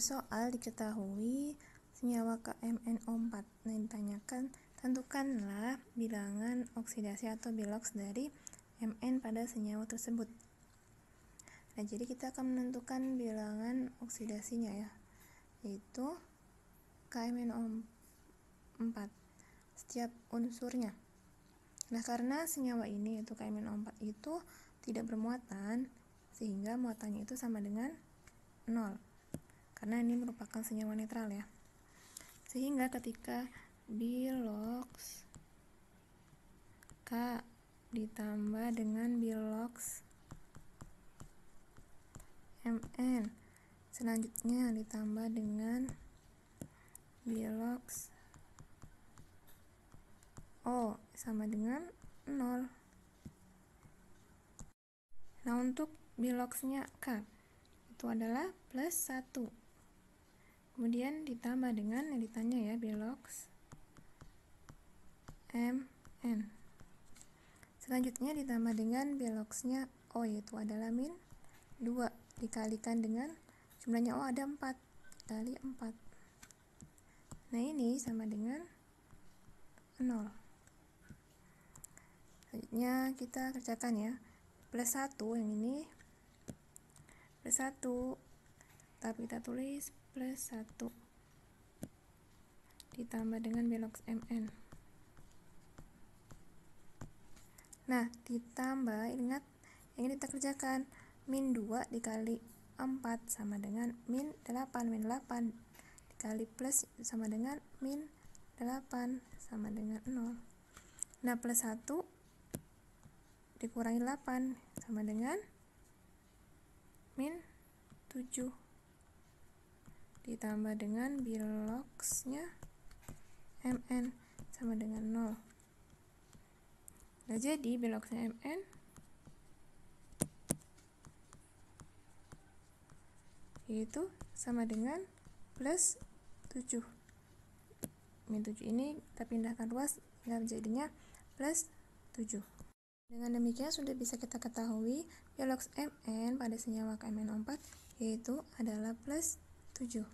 soal diketahui senyawa KMnO₄. Nah, ditanyakan tentukanlah bilangan oksidasi atau biloks dari Mn pada senyawa tersebut. Nah, jadi kita akan menentukan bilangan oksidasinya ya, yaitu KMnO₄, setiap unsurnya. Nah, karena senyawa ini yaitu KMnO₄ itu tidak bermuatan, sehingga muatannya itu sama dengan 0. Karena ini merupakan senyawa netral ya. Sehingga ketika biloks K ditambah dengan biloks Mn, selanjutnya ditambah dengan biloks O sama dengan 0. Nah, untuk biloksnya K itu adalah plus 1, kemudian ditambah dengan yang ditanya ya, biloks Mn, selanjutnya ditambah dengan biloksnya O yaitu adalah min 2, dikalikan dengan jumlahnya O ada 4 kali 4. Nah, ini sama dengan 0. Selanjutnya kita kerjakan ya, plus 1 yang ini plus 1, tapi kita tulis plus 1 ditambah dengan biloks Mn. Nah, ditambah, ingat yang ini kita kerjakan min 2 dikali 4 sama dengan min 8, min 8 dikali plus sama dengan min 8 sama dengan 0. Nah, plus 1 dikurangi 8 sama dengan min 7, ditambah dengan biloksnya Mn sama dengan 0. Nah, jadi biloksnya Mn yaitu sama dengan plus 7. Min 7 ini kita pindahkan ruas hingga menjadinya plus 7. Dengan demikian sudah bisa kita ketahui biloks Mn pada senyawa KMnO₄ yaitu adalah plus 7.